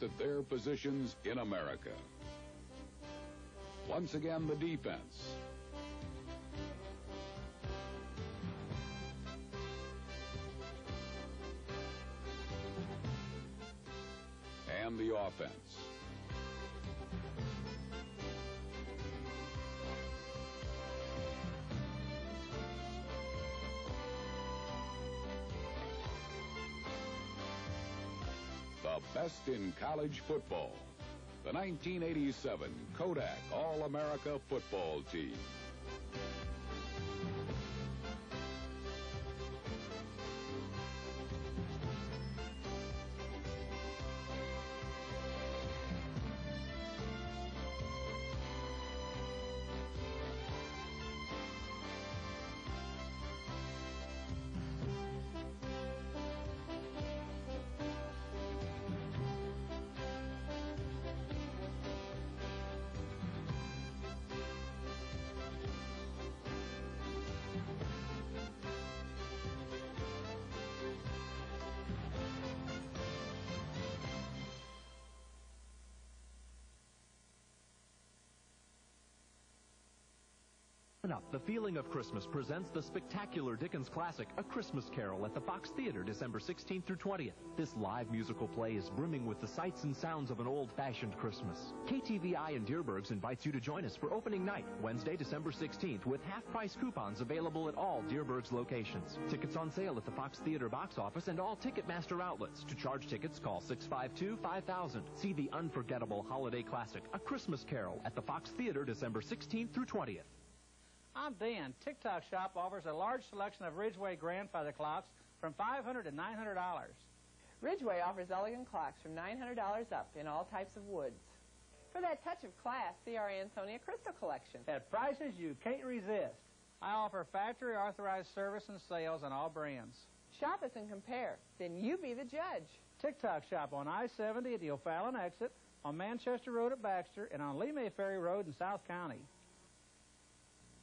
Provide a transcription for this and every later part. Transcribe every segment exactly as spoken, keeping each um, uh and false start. to their positions in America. Once again, the defense. And the offense. The best in college football. The nineteen eighty-seven Kodak All-America football team. Up, The Feeling of Christmas presents the spectacular Dickens classic, A Christmas Carol, at the Fox Theater, December sixteenth through twentieth. This live musical play is brimming with the sights and sounds of an old-fashioned Christmas. K T V I and Dierbergs invites you to join us for opening night, Wednesday, December sixteenth, with half-price coupons available at all Dierbergs locations. Tickets on sale at the Fox Theater box office and all Ticketmaster outlets. To charge tickets, call six five two, five thousand. See the unforgettable holiday classic, A Christmas Carol, at the Fox Theater, December sixteenth through twentieth. I'm Ben. Tic-Toc Shop offers a large selection of Ridgeway grandfather clocks from five hundred to nine hundred dollars. Ridgeway offers elegant clocks from nine hundred dollars up in all types of woods. For that touch of class, see our Ansonia crystal collection. At prices you can't resist. I offer factory-authorized service and sales on all brands. Shop us and compare. Then you be the judge. Tic-Toc Shop on I seventy at the O'Fallon exit, on Manchester Road at Baxter, and on Lee Mayferry Road in South County.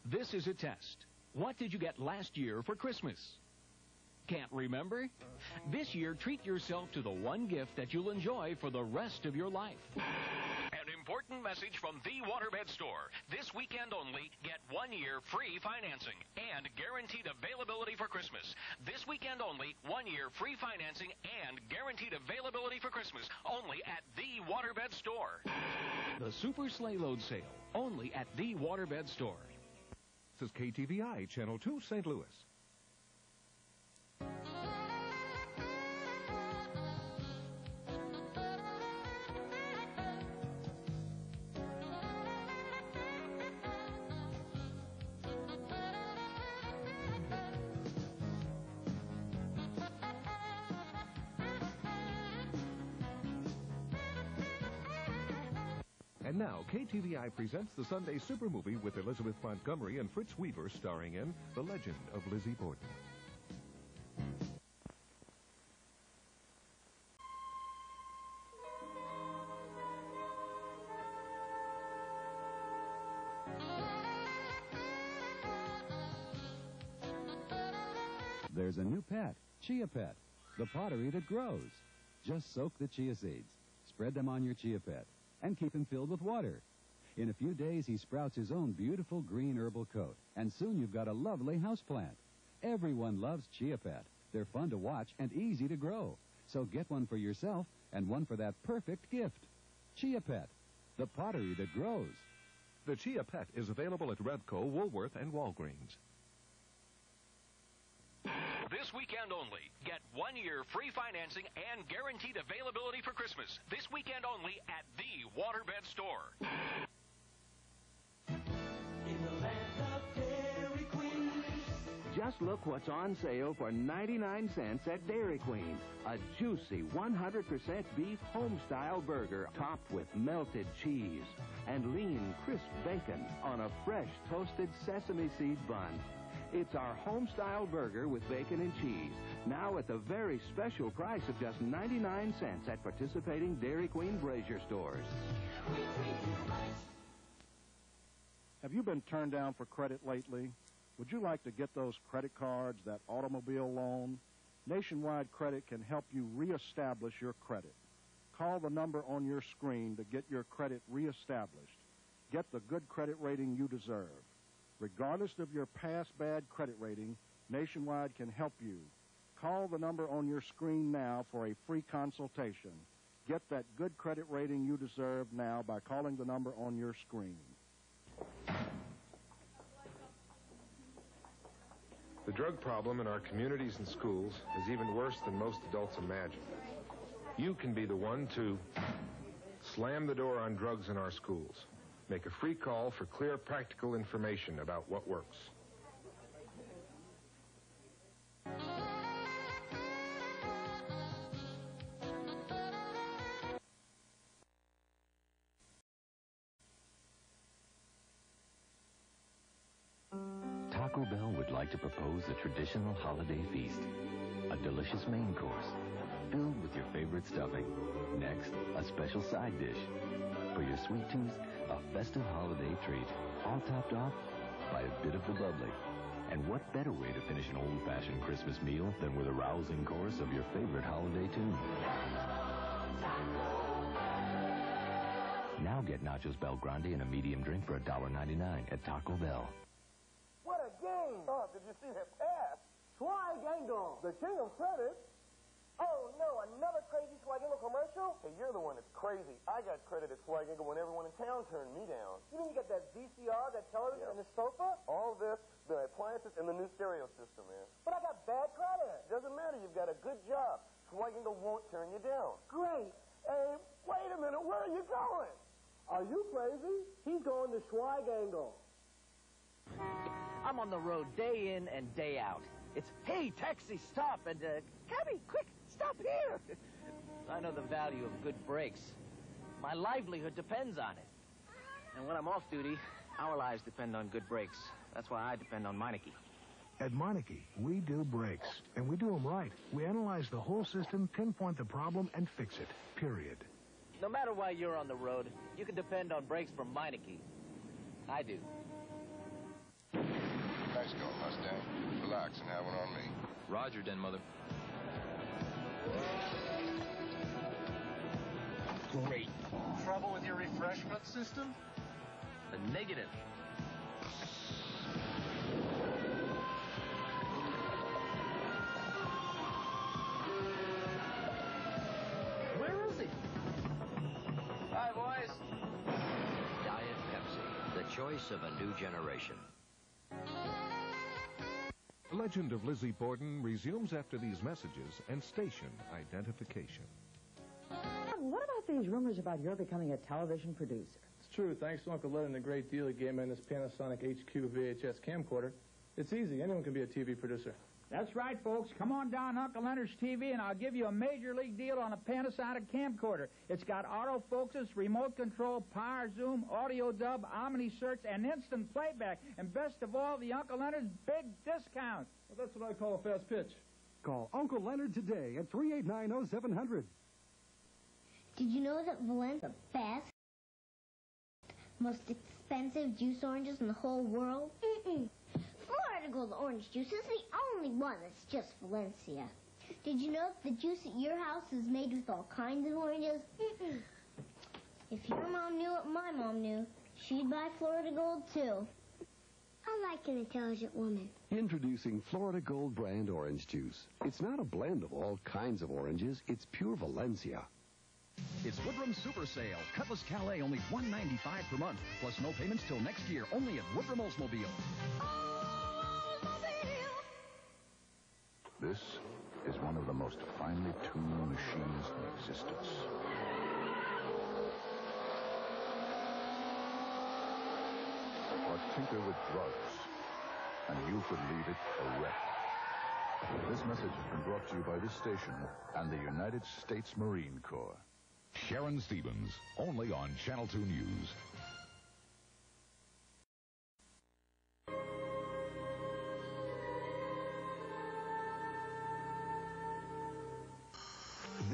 This is a test. What did you get last year for Christmas? Can't remember? This year, treat yourself to the one gift that you'll enjoy for the rest of your life. An important message from The Waterbed Store. This weekend only, get one year free financing and guaranteed availability for Christmas. This weekend only, one year free financing and guaranteed availability for Christmas. Only at The Waterbed Store. The Super Sleigh Load Sale. Only at The Waterbed Store. This is K T V I, Channel two, Saint Louis. And now, K T V I presents the Sunday Super Movie with Elizabeth Montgomery and Fritz Weaver, starring in The Legend of Lizzie Borden. There's a new pet, Chia Pet, the pottery that grows. Just soak the chia seeds, spread them on your Chia Pet, and keep him filled with water. In a few days, he sprouts his own beautiful green herbal coat, and soon you've got a lovely houseplant. Everyone loves Chia Pet. They're fun to watch and easy to grow. So get one for yourself and one for that perfect gift. Chia Pet, the pottery that grows. The Chia Pet is available at Revco, Woolworth, and Walgreens. This weekend only, get one year free financing and guaranteed availability for Christmas. This weekend only at The Waterbed Store. In the land of Dairy Queen. Just look what's on sale for ninety-nine cents at Dairy Queen. A juicy one hundred percent beef home-style burger topped with melted cheese and lean, crisp bacon on a fresh toasted sesame seed bun. It's our home-style burger with bacon and cheese, now at the very special price of just ninety-nine cents at participating Dairy Queen Brazier stores. Have you been turned down for credit lately? Would you like to get those credit cards, that automobile loan? Nationwide Credit can help you reestablish your credit. Call the number on your screen to get your credit reestablished. Get the good credit rating you deserve. Regardless of your past bad credit rating, Nationwide can help you. Call the number on your screen now for a free consultation. Get that good credit rating you deserve now by calling the number on your screen. The drug problem in our communities and schools is even worse than most adults imagine. You can be the one to slam the door on drugs in our schools. Make a free call for clear, practical information about what works. Taco Bell would like to propose a traditional holiday feast. A delicious main course, filled with your favorite stuffing. Next, a special side dish. For your sweet tooth, a festive holiday treat, all topped off by a bit of the bubbly. And what better way to finish an old-fashioned Christmas meal than with a rousing chorus of your favorite holiday tune? Now get Nachos Bel Grande and a medium drink for one dollar ninety-nine at Taco Bell. What a game! Oh, did you see him pass? Schweig Engel, the king of credit. Oh, no, another crazy Schweig Engel commercial? Hey, you're the one that's crazy. I got credit at Schweig Engel when everyone in town turned me down. You mean you got that V C R, that television, yeah, and the sofa? All this, the appliances, and the new stereo system, man. But I got bad credit. Doesn't matter. You've got a good job. Schweig Engel won't turn you down. Great. Hey, wait a minute. Where are you going? Are you crazy? He's going to Schweig Engel. I'm on the road day in and day out. It's, hey, taxi, stop, and, uh, cabby, quick, stop here. I know the value of good breaks. My livelihood depends on it. And when I'm off duty, our lives depend on good breaks. That's why I depend on Meineke. At Meineke, we do breaks, and we do them right. We analyze the whole system, pinpoint the problem, and fix it, period. No matter why you're on the road, you can depend on breaks from Meineke. I do. Nice go, Mustang. Relax and have one on me. Roger, then, Mother. Great. Trouble with your refreshment system? The negative. Where is he? Hi, boys. Diet Pepsi, the choice of a new generation. The Legend of Lizzie Borden resumes after these messages and station identification. What about these rumors about your becoming a television producer? It's true. Thanks to Uncle Leonard and the great deal he gave me in this Panasonic H Q V H S camcorder, it's easy. Anyone can be a T V producer. That's right, folks. Come on down to Uncle Leonard's T V and I'll give you a major league deal on a Panasonic camcorder. It's got autofocus, remote control, power zoom, audio dub, omni-search, and instant playback. And best of all, the Uncle Leonard's big discount. Well, that's what I call a fast pitch. Call Uncle Leonard today at three eight nine, oh seven hundred. Did you know that Valencia is the best, most expensive juice oranges in the whole world? Mm-mm. Florida Gold orange juice is the only one that's just Valencia. Did you know that the juice at your house is made with all kinds of oranges? Mm-mm. If your mom knew what my mom knew, she'd buy Florida Gold, too. I like an intelligent woman. Introducing Florida Gold brand orange juice. It's not a blend of all kinds of oranges. It's pure Valencia. It's Woodrome Super Sale. Cutlass Calais, only one ninety-five per month. Plus no payments till next year, only at Woodrome Oldsmobile. This is one of the most finely tuned machines in existence. Or tinker with drugs, and you could leave it a wreck. This message has been brought to you by this station and the United States Marine Corps. Sharon Stevens, only on Channel two News.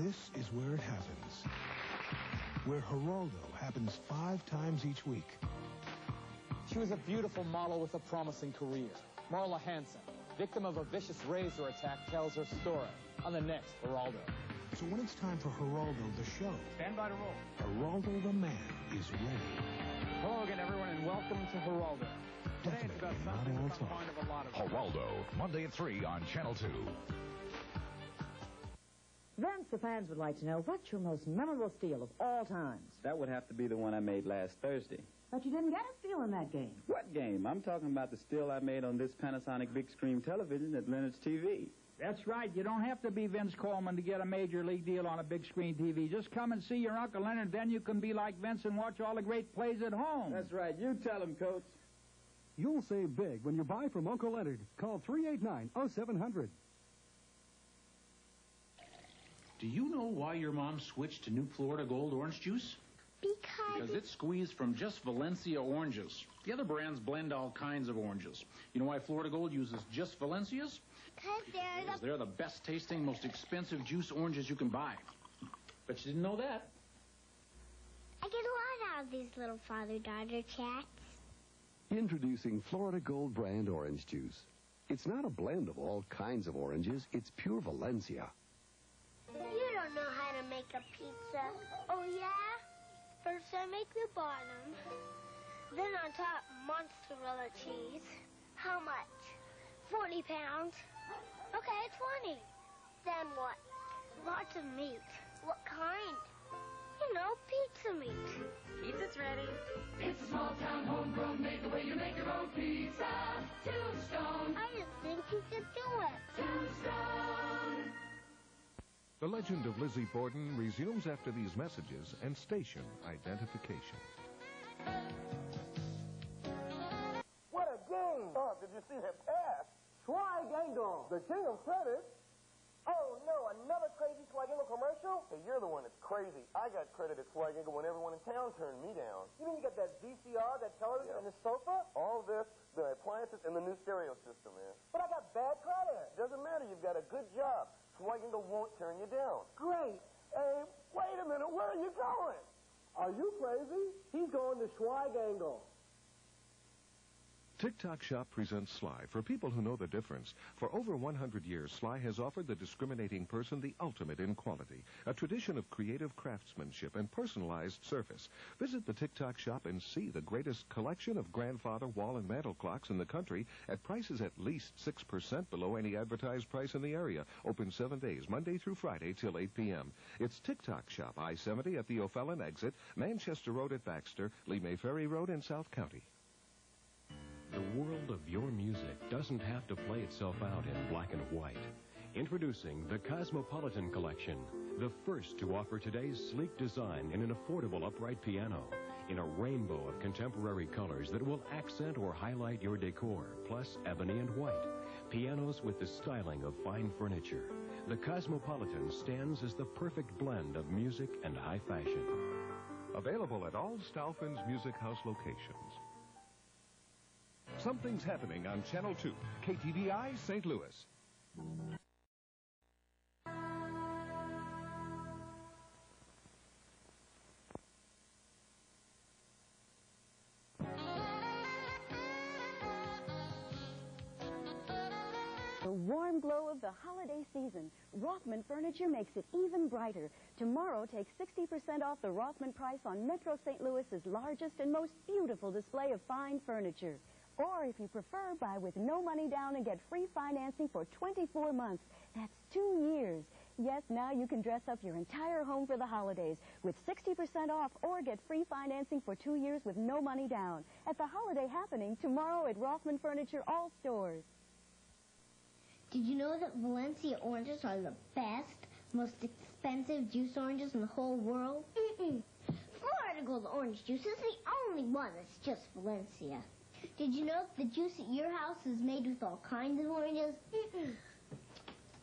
This is where it happens, where Geraldo happens five times each week. She was a beautiful model with a promising career. Marla Hansen, victim of a vicious razor attack, tells her story on the next Geraldo. So when it's time for Geraldo the show, stand by to roll. Geraldo the man is ready. Hello again, everyone, and welcome to Geraldo. Today it's about something that's on the mind of a lot of people. Geraldo, Monday at three on Channel two. Vince, the fans would like to know, what's your most memorable steal of all times? That would have to be the one I made last Thursday. But you didn't get a steal in that game. What game? I'm talking about the steal I made on this Panasonic big screen television at Leonard's T V. That's right. You don't have to be Vince Coleman to get a major league deal on a big screen T V. Just come and see your Uncle Leonard, then you can be like Vince and watch all the great plays at home. That's right. You tell him, Coach. You'll save big when you buy from Uncle Leonard. Call three eight nine, oh seven hundred. Do you know why your mom switched to new Florida Gold orange juice? Because... Because it's squeezed from just Valencia oranges. The other brands blend all kinds of oranges. You know why Florida Gold uses just Valencias? Because they're, because the... they're the best tasting, most expensive juice oranges you can buy. But you didn't know that. I get a lot out of these little father-daughter chats. Introducing Florida Gold brand orange juice. It's not a blend of all kinds of oranges. It's pure Valencia. You don't know how to make a pizza. Oh, yeah? First, I make the bottom. Then on top, mozzarella cheese. How much? Forty pounds. Okay, twenty. Then what? Lots of meat. What kind? You know, pizza meat. Pizza's ready. It's a small-town homegrown make-away. You make your own pizza. Tombstone. I didn't think you could do it. Tombstone. The Legend of Lizzie Borden resumes after these messages and station identification. What a game! Oh, did you see her pass? Schweig Engel, the king of credit. Oh, no, another crazy Schweig Engel commercial? Hey, you're the one that's crazy. I got credit at Schweig Engel when everyone in town turned me down. You mean you got that V C R, that television, yeah, and the sofa? All this, the appliances, and the new stereo system, man. But I got bad credit. Doesn't matter. You've got a good job. Schweig Engel won't turn you down. Great. Hey, wait a minute. Where are you going? Are you crazy? He's going to Schweig Engel. Tic-Toc Shop presents Sly for people who know the difference. For over one hundred years, Sly has offered the discriminating person the ultimate in quality, a tradition of creative craftsmanship and personalized service. Visit the Tic-Toc Shop and see the greatest collection of grandfather wall and mantel clocks in the country at prices at least six percent below any advertised price in the area. Open seven days, Monday through Friday till eight p m It's Tic-Toc Shop, I seventy at the O'Fallon exit, Manchester Road at Baxter, Lee May Ferry Road in South County. The world of your music doesn't have to play itself out in black and white. Introducing the Cosmopolitan Collection, the first to offer today's sleek design in an affordable upright piano, in a rainbow of contemporary colors that will accent or highlight your decor, plus ebony and white. Pianos with the styling of fine furniture. The Cosmopolitan stands as the perfect blend of music and high fashion. Available at all Stauffin's Music House locations. Something's happening on Channel two, K T V I, Saint Louis. The warm glow of the holiday season. Rothman Furniture makes it even brighter. Tomorrow, take sixty percent off the Rothman price on Metro Saint Louis's largest and most beautiful display of fine furniture. Or, if you prefer, buy with no money down and get free financing for twenty-four months. That's two years. Yes, now you can dress up your entire home for the holidays with sixty percent off or get free financing for two years with no money down. At the holiday happening tomorrow at Rothman Furniture, all stores. Did you know that Valencia oranges are the best, most expensive juice oranges in the whole world? Mm-mm. Florida Gold orange juice is the only one that's just Valencia. Did you know the juice at your house is made with all kinds of oranges? Mm-mm.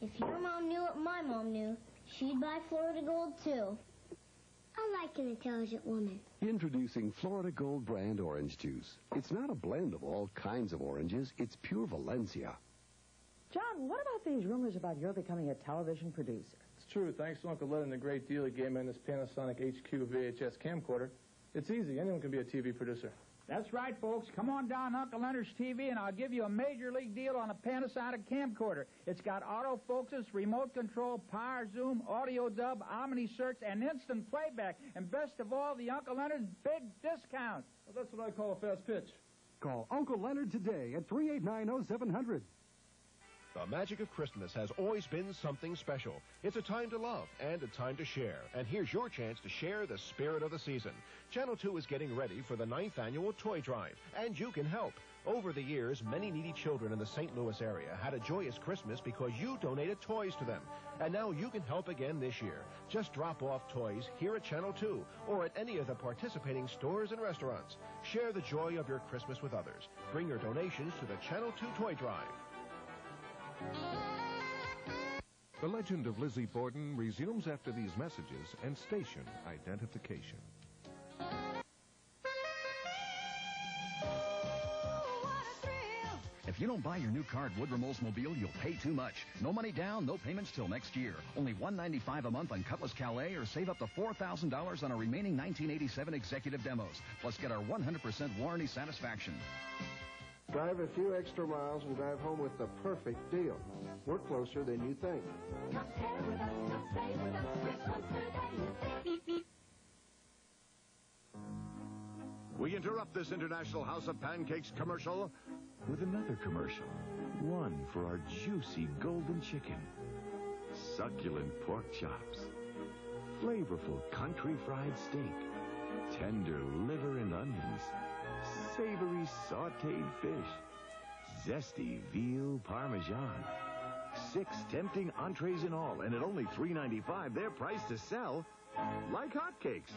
If your mom knew what my mom knew, she'd buy Florida Gold, too. I like an intelligent woman. Introducing Florida Gold brand orange juice. It's not a blend of all kinds of oranges. It's pure Valencia. John, what about these rumors about your becoming a television producer? It's true. Thanks to Uncle Leonard and the great deal he gave me on this Panasonic H Q V H S camcorder, It's easy. Anyone can be a T V producer. That's right, folks. Come on down to Uncle Leonard's T V, and I'll give you a major league deal on a Panasonic camcorder. It's got autofocus, remote control, power zoom, audio dub, omni-search, and instant playback. And best of all, the Uncle Leonard's big discount. Well, that's what I call a fast pitch. Call Uncle Leonard today at three eight nine, oh seven hundred. The magic of Christmas has always been something special. It's a time to love and a time to share. And here's your chance to share the spirit of the season. Channel two is getting ready for the ninth annual toy drive, and you can help. Over the years, many needy children in the Saint Louis area had a joyous Christmas because you donated toys to them. And now you can help again this year. Just drop off toys here at Channel two or at any of the participating stores and restaurants. Share the joy of your Christmas with others. Bring your donations to the Channel two toy drive. The Legend of Lizzie Borden resumes after these messages and station identification. If you don't buy your new car at Woodrome Oldsmobile, you'll pay too much. No money down, no payments till next year. Only one hundred ninety-five dollars a month on Cutlass Calais, or save up to four thousand dollars on our remaining nineteen eighty-seven executive demos. Plus, get our one hundred percent warranty satisfaction. Drive a few extra miles and drive home with the perfect deal. We're closer than you think. Compare with us, compare with us, we're closer than you think. We interrupt this International House of Pancakes commercial with another commercial. One for our juicy golden chicken, succulent pork chops, flavorful country fried steak, tender liver and onions, savory sauteed fish, zesty veal parmesan. Six tempting entrees in all, and at only three ninety-five, they're priced to sell like hotcakes.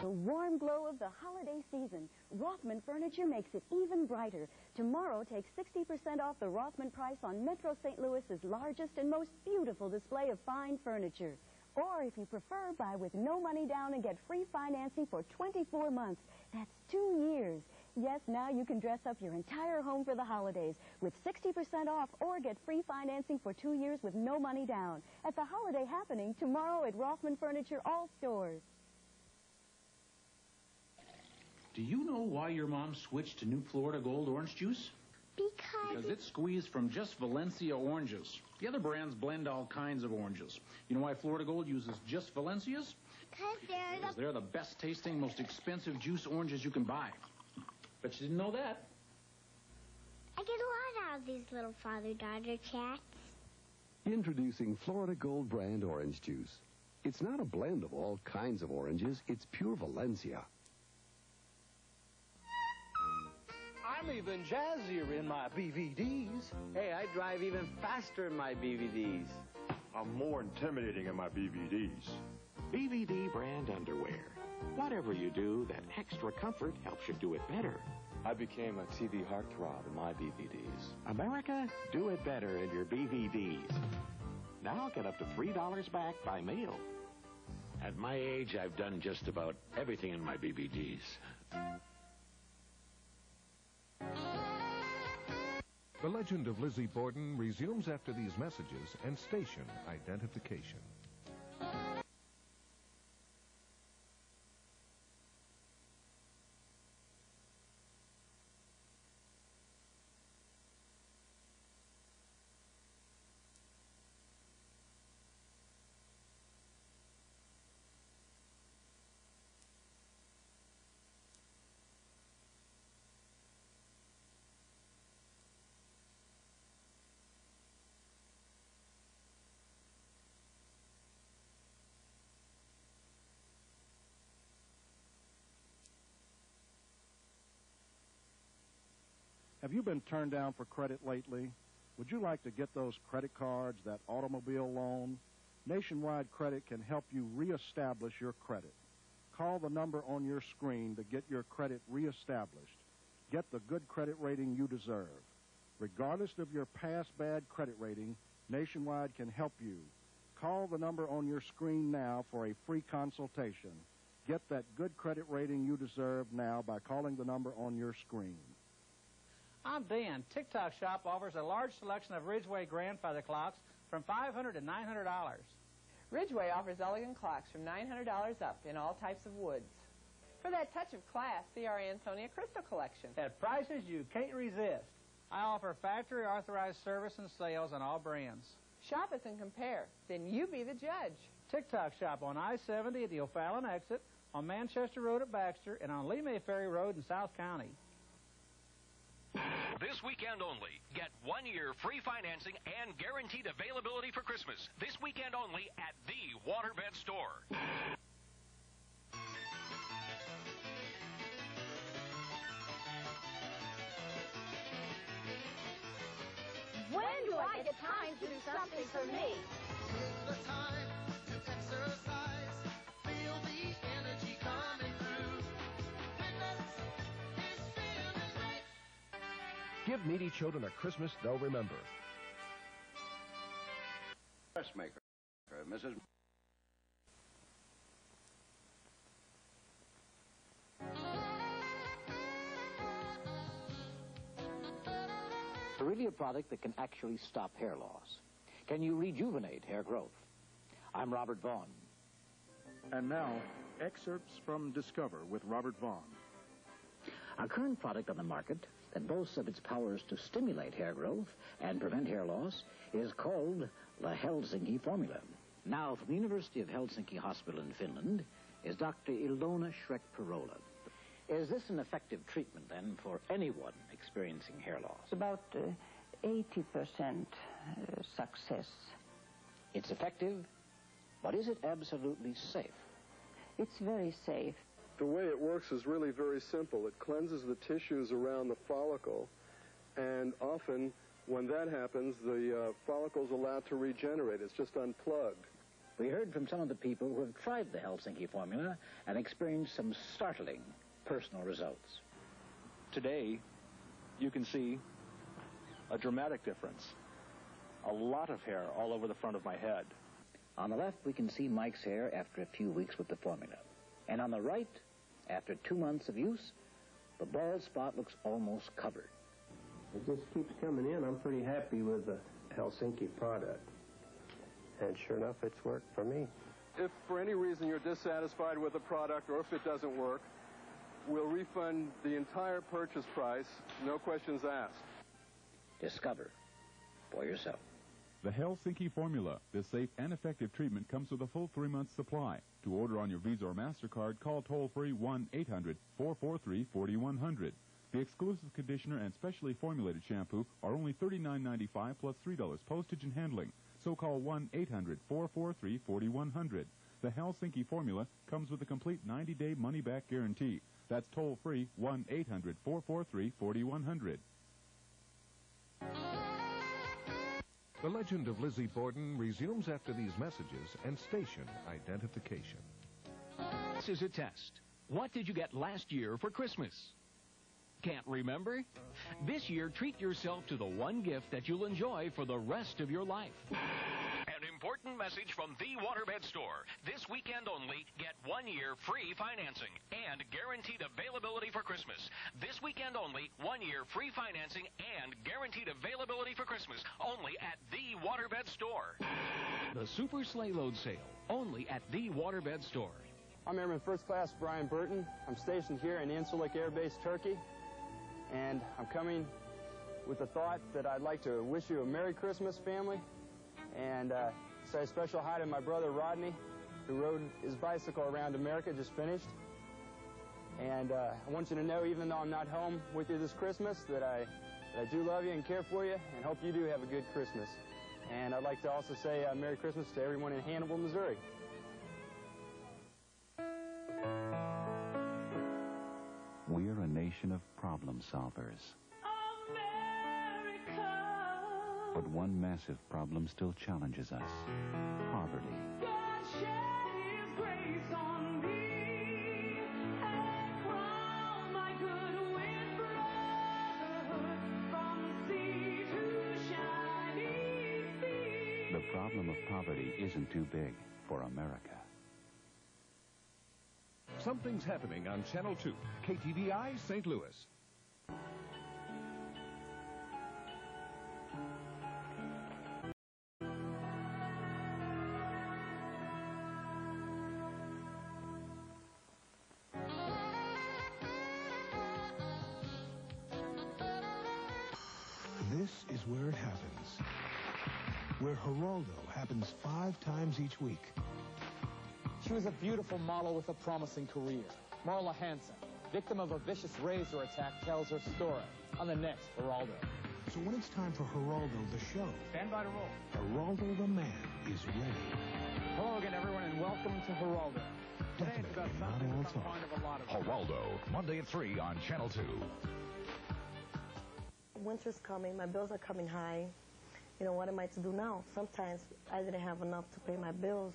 The warm glow of the holiday season. Rothman Furniture makes it even brighter. Tomorrow, take sixty percent off the Rothman price on Metro Saint Louis's largest and most beautiful display of fine furniture. Or, if you prefer, buy with no money down and get free financing for twenty-four months. That's two years. Yes, now you can dress up your entire home for the holidays with sixty percent off or get free financing for two years with no money down. At the holiday happening tomorrow at Rothman Furniture, all stores. Do you know why your mom switched to new Florida Gold orange juice? Because... Because it's squeezed from just Valencia oranges. The other brands blend all kinds of oranges. You know why Florida Gold uses just Valencias? Because they're, because the... they're the best tasting, most expensive juice oranges you can buy. But you didn't know that. I get a lot out of these little father-daughter chats. Introducing Florida Gold brand orange juice. It's not a blend of all kinds of oranges. It's pure Valencia. I'm even jazzier in my B V Ds. Hey, I drive even faster in my B V Ds. I'm more intimidating in my B V Ds. B V D brand underwear. Whatever you do, that extra comfort helps you do it better. I became a T V heartthrob in my B V Ds. America, do it better in your B V Ds. Now get up to three dollars back by mail. At my age, I've done just about everything in my B V Ds. The Legend of Lizzie Borden resumes after these messages and station identification. Have you been turned down for credit lately? Would you like to get those credit cards, that automobile loan? Nationwide Credit can help you reestablish your credit. Call the number on your screen to get your credit reestablished. Get the good credit rating you deserve. Regardless of your past bad credit rating, Nationwide can help you. Call the number on your screen now for a free consultation. Get that good credit rating you deserve now by calling the number on your screen. I'm Dan. Tic-Toc Shop offers a large selection of Ridgeway grandfather clocks from five hundred dollars to nine hundred dollars. Ridgeway offers elegant clocks from nine hundred dollars up in all types of woods. For that touch of class, see our Ansonia Crystal Collection. At prices you can't resist. I offer factory-authorized service and sales on all brands. Shop us and compare. Then you be the judge. Tic-Toc Shop on I seventy at the O'Fallon exit, on Manchester Road at Baxter, and on Lee Mayferry Road in South County. This weekend only, get one year free financing and guaranteed availability for Christmas. This weekend only at the Waterbed Store. When do I get time to do something for me? Take the time to exercise. Feel the energy coming through. Fitness is feeling great. Give needy children a Christmas they'll remember. Dressmaker, Missus Really a product that can actually stop hair loss. Can you rejuvenate hair growth? I'm Robert Vaughn. And now, excerpts from Discover with Robert Vaughn. A current product on the market that boasts of its powers to stimulate hair growth and prevent hair loss is called the Helsinki formula. Now, from the University of Helsinki Hospital in Finland is Doctor Ilona Schreck-Perola. Is this an effective treatment, then, for anyone experiencing hair loss? It's about uh, eighty percent uh, success. It's effective, but is it absolutely safe? It's very safe. The way it works is really very simple. It cleanses the tissues around the follicle, and often, when that happens, the uh, follicle's allowed to regenerate. It's just unplugged. We heard from some of the people who have tried the Helsinki formula and experienced some startling personal results. Today, you can see a dramatic difference. A lot of hair all over the front of my head. On the left, we can see Mike's hair after a few weeks with the formula. And on the right, after two months of use, the bald spot looks almost covered. It just keeps coming in. I'm pretty happy with the Helsinki product. And sure enough, it's worked for me. If for any reason you're dissatisfied with the product or if it doesn't work, we'll refund the entire purchase price, no questions asked. Discover for yourself. The Helsinki formula. This safe and effective treatment comes with a full three-month supply. To order on your Visa or MasterCard, call toll-free one eight hundred, four four three, four one zero zero. The exclusive conditioner and specially formulated shampoo are only thirty-nine ninety-five plus three dollars postage and handling. So call one eight hundred, four four three, four one zero zero. The Helsinki formula comes with a complete ninety-day money-back guarantee. That's toll-free, one eight hundred, four four three, four one zero zero. The Legend of Lizzie Borden resumes after these messages and station identification. This is a test. What did you get last year for Christmas? Can't remember? This year, treat yourself to the one gift that you'll enjoy for the rest of your life. An important message from the Waterbed Store. This weekend only, get one year free financing and guaranteed availability for Christmas. This weekend only, one year free financing and guaranteed availability for Christmas. Only at the Waterbed Store. The Super Sleigh Load Sale, only at the Waterbed Store. I'm Airman First Class Brian Burton. I'm stationed here in Incirlik Air Base, Turkey. And I'm coming with the thought that I'd like to wish you a Merry Christmas, family. And uh, say a special hi to my brother Rodney, who rode his bicycle around America, just finished. And uh, I want you to know, even though I'm not home with you this Christmas, that I, that I do love you and care for you, and hope you do have a good Christmas. And I'd like to also say uh, Merry Christmas to everyone in Hannibal, Missouri. We're a nation of problem solvers. But one massive problem still challenges us. Poverty. God shed his grace on me and crown my good with brotherhood from sea to shining sea. The the problem of poverty isn't too big for America. Something's happening on Channel two, K T V I, Saint Louis. This is where it happens. Where Geraldo happens five times each week. She was a beautiful model with a promising career. Marla Hansen, victim of a vicious razor attack, tells her story on the next Geraldo. So when it's time for Geraldo the show, stand by to roll. Geraldo the man is ready. Hello again, everyone, and welcome to Geraldo. Today it's about something that's on the mind of a lot of people. Geraldo, Monday at three on Channel two. Winter's coming, my bills are coming high. You know, what am I to do now? Sometimes I didn't have enough to pay my bills.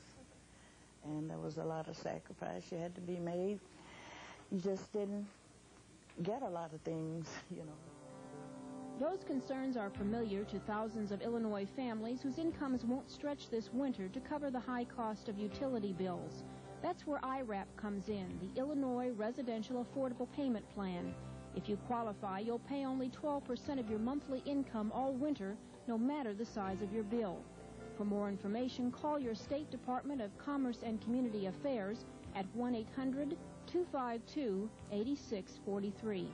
And there was a lot of sacrifice you had to be made. You just didn't get a lot of things, you know. Those concerns are familiar to thousands of Illinois families whose incomes won't stretch this winter to cover the high cost of utility bills. That's where I RAP comes in, the Illinois Residential Affordable Payment Plan. If you qualify, you'll pay only twelve percent of your monthly income all winter, no matter the size of your bill. For more information, call your State Department of Commerce and Community Affairs at one eight hundred, two five two, eight six four three.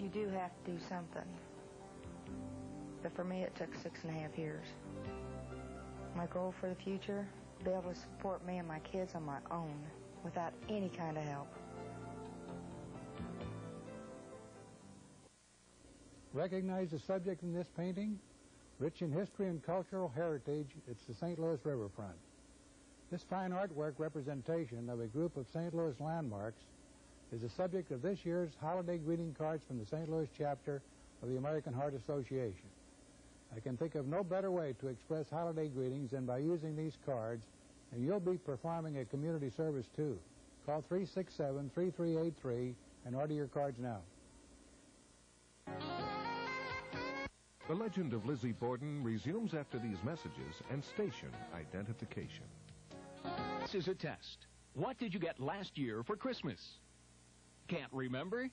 You do have to do something. But for me, it took six and a half years. My goal for the future, be able to support me and my kids on my own without any kind of help. Recognize the subject in this painting? Rich in history and cultural heritage, it's the Saint Louis Riverfront. This fine artwork representation of a group of Saint Louis landmarks is the subject of this year's holiday greeting cards from the Saint Louis chapter of the American Heart Association. I can think of no better way to express holiday greetings than by using these cards, and you'll be performing a community service too. Call three six seven, three three eight three and order your cards now. The Legend of Lizzie Borden resumes after these messages and station identification. This is a test. What did you get last year for Christmas? Can't remember?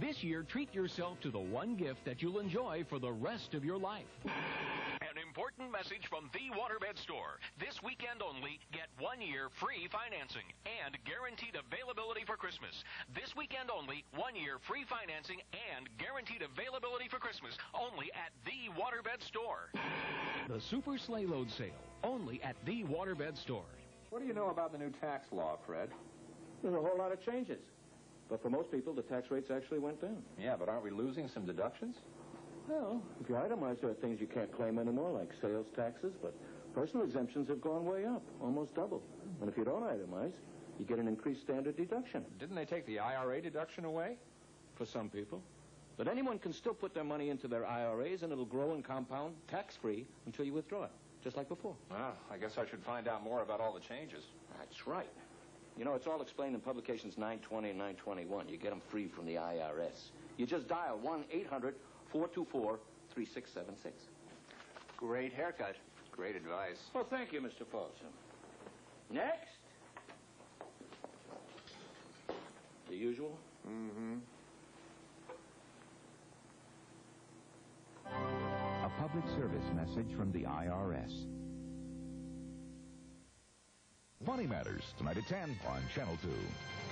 This year, treat yourself to the one gift that you'll enjoy for the rest of your life. An important message from The Waterbed Store. This weekend only, get one year free financing and guaranteed availability for Christmas. This weekend only, one year free financing and guaranteed availability for Christmas, only at The Waterbed Store. The Super Sleigh Load Sale, only at The Waterbed Store. What do you know about the new tax law, Fred? There's a whole lot of changes. But for most people, the tax rates actually went down. Yeah, but aren't we losing some deductions? Well, if you itemize, there are things you can't claim anymore, like sales taxes, but personal exemptions have gone way up, almost double. And if you don't itemize, you get an increased standard deduction. Didn't they take the I R A deduction away? For some people. But anyone can still put their money into their I R As, and it'll grow and compound tax-free until you withdraw it, just like before. Well, I guess I should find out more about all the changes. That's right. You know, it's all explained in publications nine twenty and nine twenty-one. You get them free from the I R S. You just dial one eight hundred, four two four, three six seven six. Great haircut. Great advice. Well, thank you, Mister Folsom. Next. The usual? Mm-hmm. A public service message from the I R S. Money Matters, tonight at ten on Channel two.